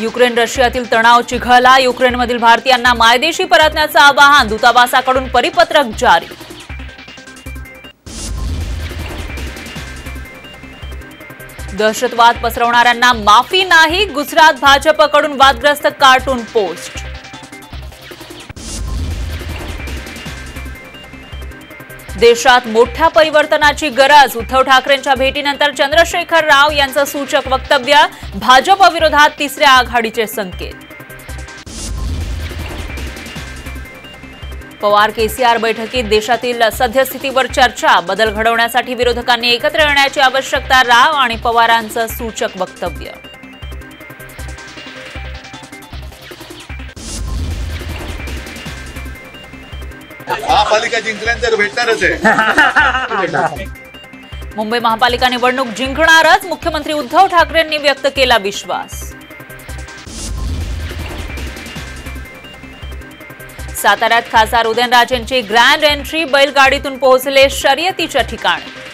Ukraine रशियातील तणाव चिघळला. युक्रेनमधील भारतीयांना मायदेशी परतण्याचं आवाहन दूतावासाकडून परिपत्रक जारी. दहशतवाद पसरवणाऱ्यांना माफी नाही. गुजरात भाजपकडून वादग्रस्त कार्टून पोस्ट. देशात मोठ्या परिवर्तनाची गरज. उद्धव ठाकरेंच्या भेटीनंतर चंद्रशेखर राव यांचं सूचक वक्तव्य. भाजप विरोधात तिसऱ्या आघाडीचे संकेत. पवार केसीआर बैठकीत देशातील सद्यस्थितीवर चर्चा. बदल घडवण्यासाठी विरोधकांनी एकत्र येण्याची आवश्यकता. राव आणि पवारांचं सूचक वक्तव्य. महापालिका जिंकल्यानंतर भेटणारच आहे. मुंबई महापालिका निवडणूक जिंकणारच. मुख्यमंत्री उद्धव ठाकरेंनी व्यक्त केला विश्वास. साताऱ्यात खासदार उदयनराजेंची ग्रँड एंट्री. बैलगाडीतून पोहोचले शर्यतीच्या ठिकाणी.